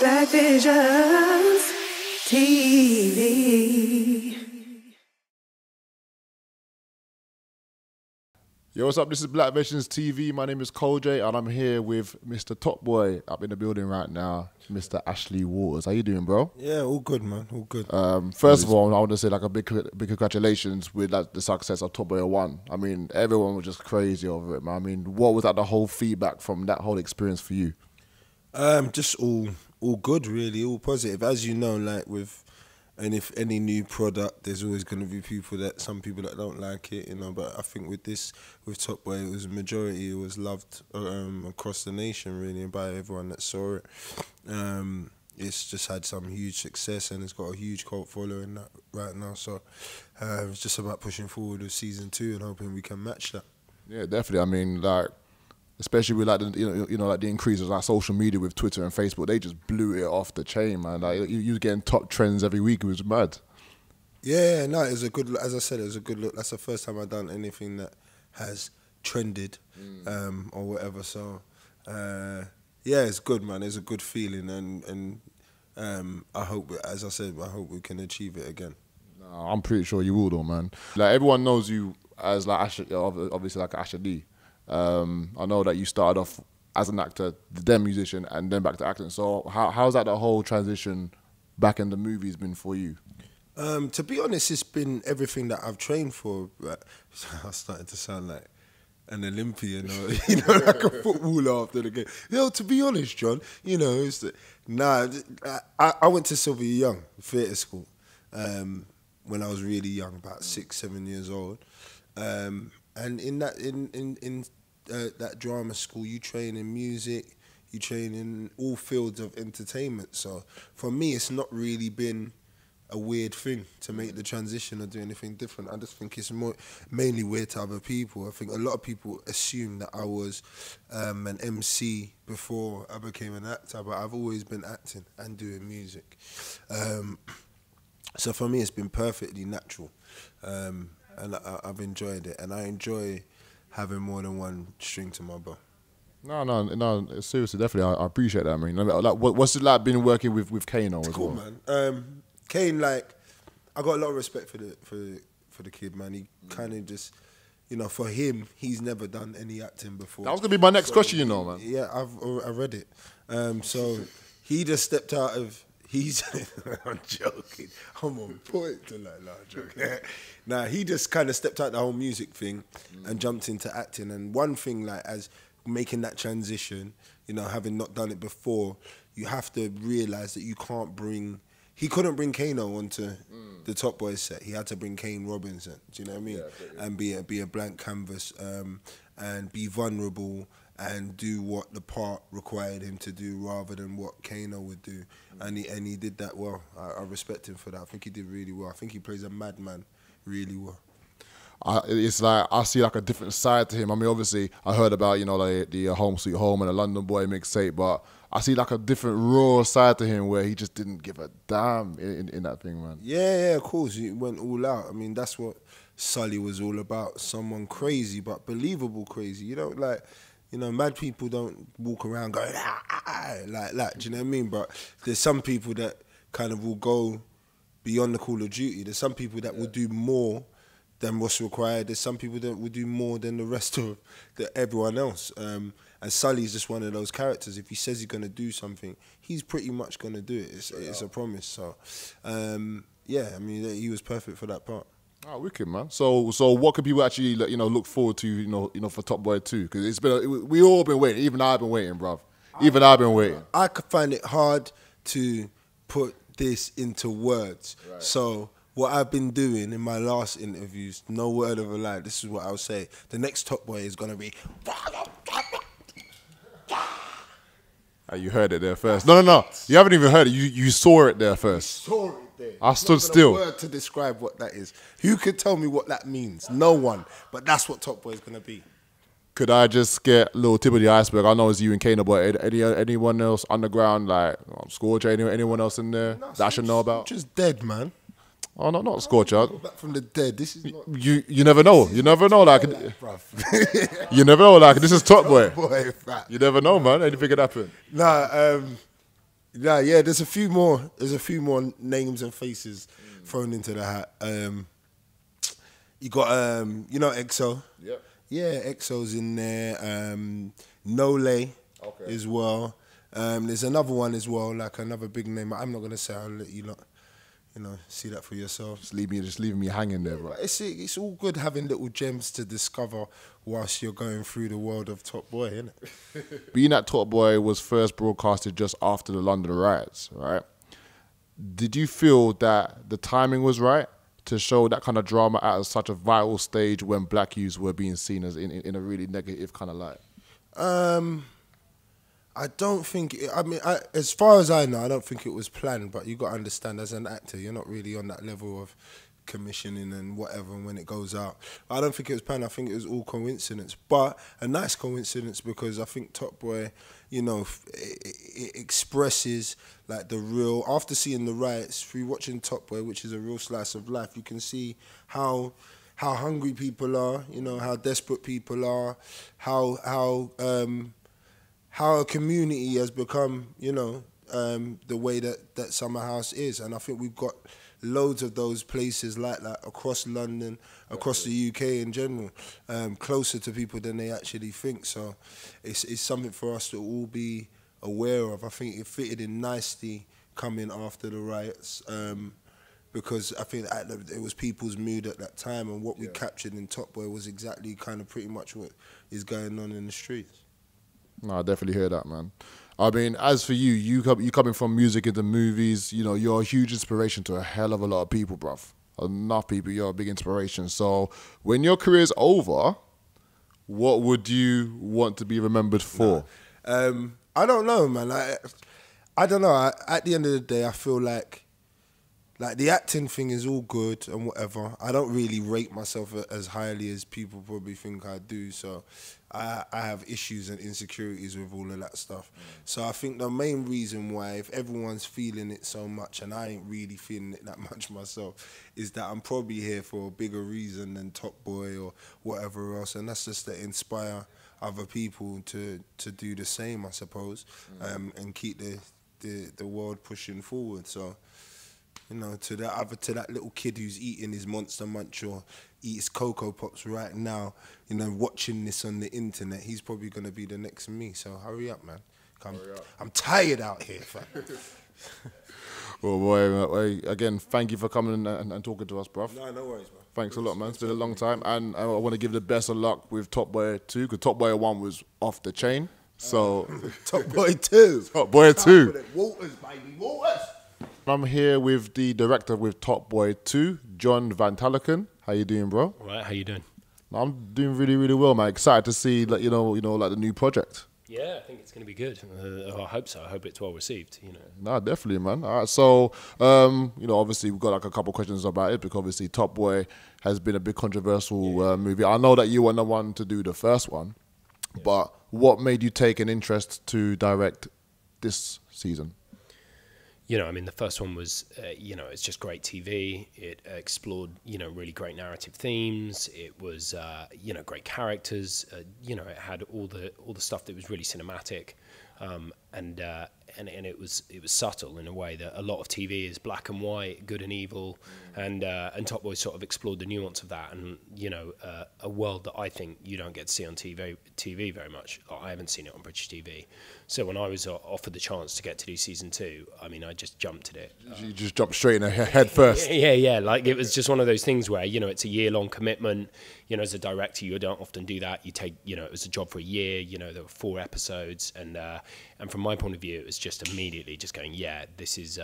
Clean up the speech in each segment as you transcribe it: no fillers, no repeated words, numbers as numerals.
Black Visions TV. Yo, what's up? This is Black Visions TV. My name is Cole J, and I'm here with Mr. Top Boy up in the building right now, Mr. Ashley Walters. How you doing, bro? Yeah, all good, man. All good. First of all, I want to say like a big congratulations with like the success of Top Boy 1. I mean, everyone was just crazy over it, man. I mean, what was like the whole feedback from that whole experience for you? Just all good, really, all positive. As you know, like with any new product, there's always going to be some people that don't like it, you know. But I think with Top Boy, it was a majority. It was loved across the nation, really, and by everyone that saw it. It's just had some huge success, and it's got a huge cult following right now. So it's just about pushing forward with season 2 and hoping we can match that. Yeah, definitely. I mean, like, especially with like the, you know like the increase of like social media with Twitter and Facebook, they just blew it off the chain, man. Like you were getting top trends every week. It was mad. Yeah, no, it was a good look. As I said, it was a good look. That's the first time I've done anything that has trended or whatever. So yeah, it's good, man. It's a good feeling, and I hope, as I said, I hope we can achieve it again. No, I'm pretty sure you will, though, man. Like everyone knows you as like Ashley, obviously like Ashley D. I know that you started off as an actor, then musician, and then back to acting. So how's that the whole transition back in the movies been for you? To be honest, it's been everything that I've trained for. I started to sound like an Olympian or like a footballer after the game. Yo, to be honest, John, you know, it's the, I went to Sylvia Young Theatre School when I was really young, about 6, 7 years old. And in that drama school, you train in music, you train in all fields of entertainment. So for me, it's not really been a weird thing to make the transition or do anything different. I just think it's mainly weird to other people. I think a lot of people assume that I was an MC before I became an actor, but I've always been acting and doing music. So for me, it's been perfectly natural. And I've enjoyed it, and I enjoy having more than one string to my bow. No, seriously, definitely, I appreciate that. I mean, like, what's it like been working with Kano as well? Cool, man. Kane, like, I got a lot of respect for the kid, man. He kind of just, you know, for him, he's never done any acting before. That was gonna be my next question, you know, man. Yeah, I read it. So he just stepped out of. He's, I'm joking. I'm on point to like, I'm joking. Nah, he just kind of stepped out the whole music thing and jumped into acting. And one thing, like, as making that transition, you know, having not done it before, you have to realise that you can't bring. He couldn't bring Kano onto the Top Boy set. He had to bring Kane Robinson. Do you know what I mean? Yeah. And be a blank canvas and be vulnerable and do what the part required him to do rather than what Kano would do. And he did that well. I respect him for that. I think he did really well. I think he plays a madman really well. It's like, I see like a different side to him. I mean, obviously, I heard about, you know, like the Home Sweet Home and the London Boy mixtape, but I see like a different raw side to him where he just didn't give a damn in that thing, man. Yeah, of course. He went all out. I mean, that's what Sully was all about. Someone crazy, but believable crazy. You know, like, you know, mad people don't walk around going, ah, ah, ah, like that, do you know what I mean? But there's some people that kind of will go beyond the call of duty. There's some people that will do more than what's required. There's some people that will do more than the rest of everyone else. And Sully's just one of those characters. If he says he's going to do something, he's pretty much going to do it. It's a promise. So, yeah, I mean, he was perfect for that part. Oh, wicked, man. So what could people actually, you know, look forward to, you know, for Top Boy 2? Because it's been, we all been waiting. Even I've been waiting, bruv. Even I've been waiting. I could find it hard to put this into words. Right. So what I've been doing in my last interviews, no word of a lie, this is what I'll say. The next Top Boy is going to be. Oh, you heard it there first. No. You haven't even heard it. You saw it there first. You saw it. I stood still. Not a word to describe what that is. Who could tell me what that means? No one. But that's what Top Boy is gonna be. Could I just get a little tip of the iceberg? I know it's you and Kano, but anyone else underground, like Scorcher, anyone else in there that I should know about? Just dead, man. Oh no, not Scorcher. Back from the dead. This is not, you never know. You never know, like you never know, like this is Top Boy. You never know, man. Anything could happen. Nah. Yeah, there's a few more. There's a few more names and faces thrown into the hat. You got, you know, EXO. Yeah. Yeah, EXO's in there. Nole as well. There's another one as well, like another big name. I'm not gonna say. I'll let you lot, you know, see that for yourself. Just leaving me hanging there, bro. It's all good having little gems to discover whilst you're going through the world of Top Boy, isn't it? Being that Top Boy was first broadcasted just after the London riots, right? Did you feel that the timing was right to show that kind of drama at such a vital stage when black youths were being seen as in a really negative kind of light? I don't think, I mean, as far as I know, I don't think it was planned, but you got to understand as an actor, you're not really on that level of commissioning and whatever and when it goes out. I don't think it was planned. I think it was all coincidence, but a nice coincidence, because I think Top Boy, you know, it expresses like the real, after seeing the riots, through watching Top Boy, which is a real slice of life, you can see how hungry people are, you know, how desperate people are, how a community has become, you know, the way that Summer House is. And I think we've got loads of those places like that across London, across the UK in general, closer to people than they actually think. So it's something for us to all be aware of. I think it fitted in nicely coming after the riots, because I think it was people's mood at that time, and what we captured in Top Boy was exactly kind of pretty much what is going on in the streets. No, I definitely hear that, man. I mean, as for you, you coming from music into movies, you know, you're a huge inspiration to a hell of a lot of people, bruv. Enough people, you're a big inspiration. So when your career's over, what would you want to be remembered for? No. I don't know, man. I don't know. At the end of the day, I feel like the acting thing is all good and whatever. I don't really rate myself as highly as people probably think I do, so I have issues and insecurities with all of that stuff. So I think the main reason why, if everyone's feeling it so much and I ain't really feeling it that much myself, is that I'm probably here for a bigger reason than Top Boy or whatever else, and that's just to inspire other people to do the same, I suppose, and keep the world pushing forward. So, you know, to that little kid who's eating his Monster Munch or eats Cocoa Pops right now, you know, watching this on the internet, he's probably going to be the next me. So hurry up, man. I'm tired out here, fam. Well, boy, again, thank you for coming and talking to us, bruv. No, no worries, man. Thanks a lot, man. It's been a long time. And I want to give the best of luck with Top Boy 2, because Top Boy 1 was off the chain. So Top Boy 2. Top Boy 2. Walters, baby, Walters. I'm here with the director with Top Boy 2, John Van Tulleken. How you doing, bro? All right, how you doing? I'm doing really, really well, man. Excited to see, like, you know, like the new project. Yeah, I think it's going to be good. I hope so. I hope it's well received, you know. Nah, definitely, man. All right, so, you know, obviously we've got like a couple questions about it, because obviously Top Boy has been a bit controversial movie. I know that you weren't the one to do the first one, but what made you take an interest to direct this season? You know, I mean, the first one was, you know, it's just great TV. It explored, you know, really great narrative themes. It was, you know, great characters. You know, it had all the stuff that was really cinematic, and it was subtle in a way that a lot of TV is black and white, good and evil, and Top Boy sort of explored the nuance of that, and you know, a world that I think you don't get to see on TV very much. I haven't seen it on British TV, so when I was offered the chance to get to do season 2, I mean, I just jumped at it. You just jumped straight in head first. Yeah. Like, it was just one of those things where, you know, it's a year-long commitment. You know, as a director, you don't often do that. You take, you know, it was a job for a year. You know, there were 4 episodes, and from my point of view, it was just immediately just going, yeah, this is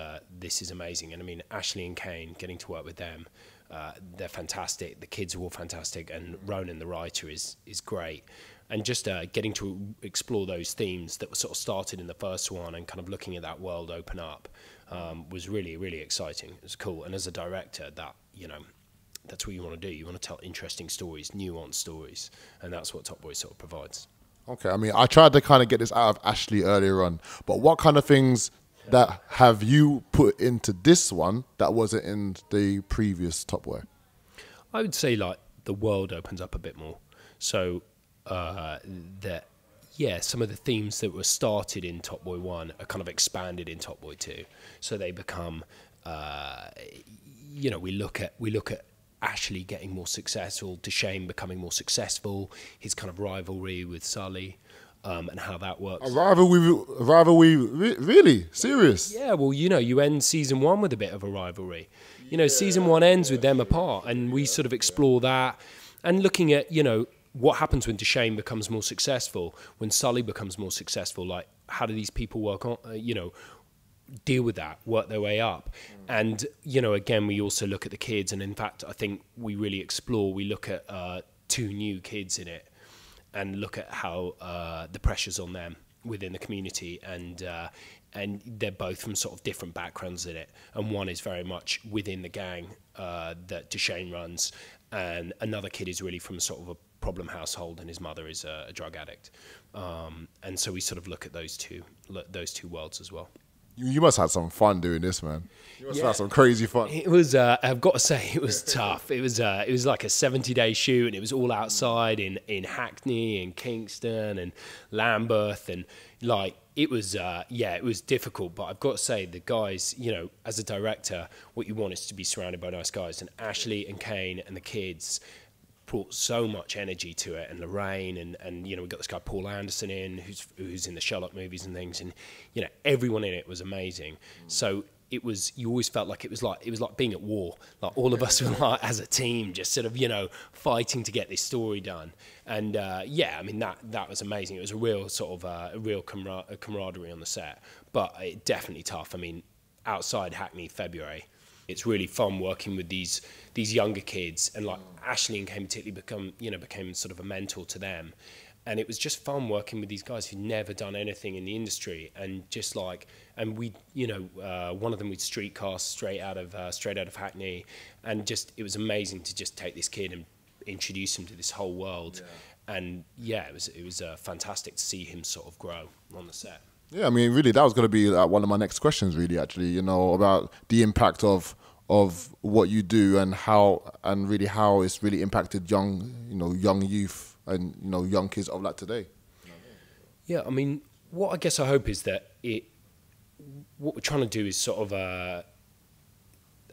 amazing. And I mean, Ashley and Kane, getting to work with them, they're fantastic. The kids are all fantastic, and Ronan, the writer, is great. And just getting to explore those themes that were sort of started in the first one, and kind of looking at that world open up, was really, really exciting. It was cool. And as a director, that, you know, that's what you want to do. You want to tell interesting stories, nuanced stories, and that's what Top Boy sort of provides. Okay, I mean, I tried to kind of get this out of Ashley earlier on, but what kind of things that have you put into this one that wasn't in the previous Top Boy? I would say, like, the world opens up a bit more. So that, yeah, some of the themes that were started in Top Boy 1 are kind of expanded in Top Boy 2. So they become, you know, we look at Ashley getting more successful, Duchesne becoming more successful, his kind of rivalry with Sully, and how that works. A rivalry, really? Serious? Yeah, well, you know, you end season one with a bit of a rivalry. You know, season one ends with them apart, and we sort of explore that. And looking at, you know, what happens when Duchesne becomes more successful, when Sully becomes more successful, like, how do these people work on, you know, deal with that, work their way up. And, you know, again, we also look at the kids, and in fact, I think we really explore, we look at 2 new kids in it and look at how the pressures on them within the community, and they're both from sort of different backgrounds in it. And one is very much within the gang that Duchesne runs, and another kid is really from sort of a problem household, and his mother is a drug addict. And so we sort of look at those two worlds as well. You must have had some fun doing this, man. You must have had some crazy fun. It was, I've got to say, it was tough. It was like a 70-day shoot, and it was all outside in Hackney and Kingston and Lambeth, and like it was, yeah, it was difficult. But I've got to say, the guys, you know, as a director, what you want is to be surrounded by nice guys, and Ashley and Kane and the kids brought so much energy to it, and Lorraine, and you know, we got this guy Paul Anderson in, who's in the Sherlock movies and things, and you know, everyone in it was amazing. So it was, you always felt like it was like being at war, like all of us were like as a team, just sort of, you know, fighting to get this story done. And yeah, I mean that was amazing. It was a real sort of a real camaraderie on the set, but it definitely tough. I mean, outside Hackney, February. It's really fun working with these younger kids, and like Ashley and Kane particularly became sort of a mentor to them. And it was just fun working with these guys who'd never done anything in the industry, and just like, and we, you know, one of them we'd street cast straight out of Hackney, and just it was amazing to just take this kid and introduce him to this whole world. Yeah. And yeah, it was fantastic to see him sort of grow on the set. Yeah, I mean, really, that was going to be one of my next questions, really, actually, you know, about the impact of what you do, and how it's really impacted young youth and, you know, young kids of like today. Yeah, I mean, what I guess I hope is that what we're trying to do is sort of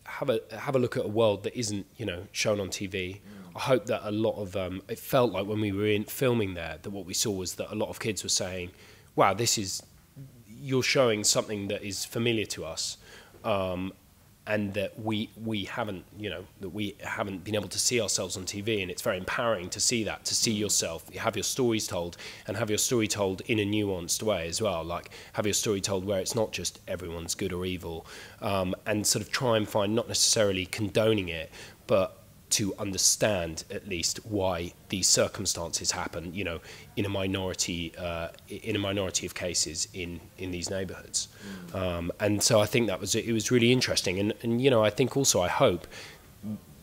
have a look at a world that isn't, you know, shown on TV. I hope that a lot of, it felt like when we were filming there, that what we saw was that a lot of kids were saying, wow, this is, you're showing something that is familiar to us, and that we haven't, you know, that we haven't been able to see ourselves on TV, and it's very empowering to see that, to see yourself, have your stories told, and have your story told in a nuanced way as well, like have your story told where it's not just everyone's good or evil, and sort of try and find, not necessarily condoning it, but to understand at least why these circumstances happen, you know, in a minority of cases in these neighbourhoods. And so I think that was, it was really interesting. And you know, I think also, I hope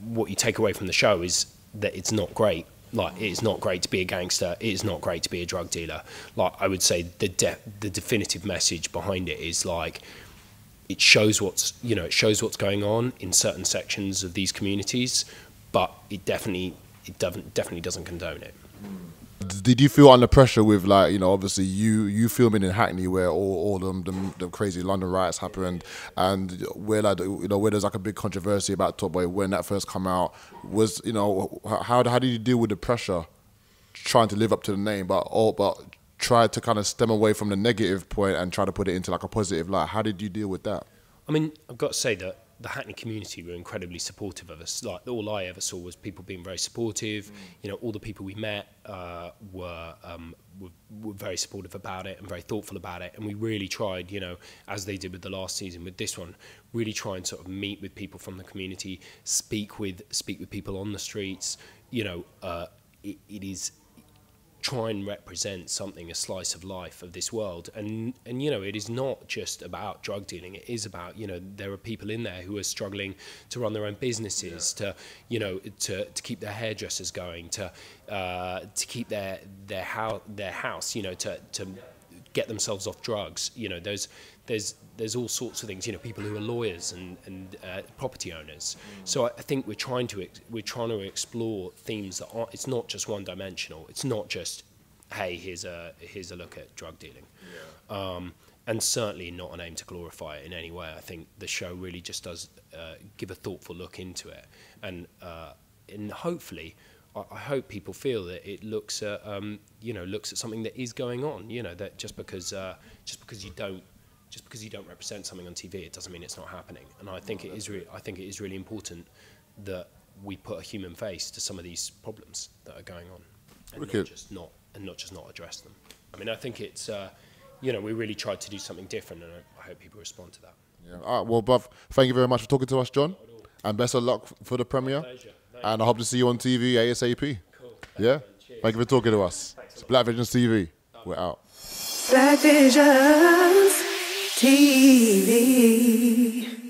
what you take away from the show is that it's not great. Like, it's not great to be a gangster. It's not great to be a drug dealer. Like, I would say the definitive message behind it is like, it shows what's, you know, it shows what's going on in certain sections of these communities, but it definitely doesn't condone it. Did you feel under pressure with, like, you know, obviously you filming in Hackney where all the crazy London riots happened, and where, like, you know, where there's like a big controversy about Top Boy when that first come out, was, you know, how did you deal with the pressure trying to live up to the name, but try to kind of stem away from the negative point and try to put it into like a positive light? How did you deal with that? I mean, I've got to say that the Hackney community were incredibly supportive of us. Like, all I ever saw was people being very supportive. You know, all the people we met were very supportive about it and very thoughtful about it. And we really tried, you know, as they did with the last season, with this one, really try and sort of meet with people from the community, speak with people on the streets. You know, it is try and represent something, a slice of life of this world. And you know, it is not just about drug dealing. It is about, you know, there are people in there who are struggling to run their own businesses, to, you know, to keep their hairdressers going, to keep their house, you know, to get themselves off drugs. You know, there's all sorts of things, you know, people who are lawyers and property owners. So I think we're trying to explore themes that aren't, it's not just one dimensional. It's not just hey, here's a look at drug dealing. Yeah. And certainly not an aim to glorify it in any way. I think the show really just does give a thoughtful look into it. And hopefully, I hope people feel that it looks at, you know, looks at something that is going on. You know, that just because you don't represent something on TV, it doesn't mean it's not happening. And I think it is really important that we put a human face to some of these problems that are going on, and not just not address them. I mean, I think it's, you know, we really tried to do something different, and I hope people respond to that. Yeah. All right. Well, bruv, thank you very much for talking to us, John, and best of luck for the premiere. And I hope to see you on TV ASAP. Cool. Yeah. Thank you for talking to us. Thanks. Black Visions TV. We're out. Black Visions TV.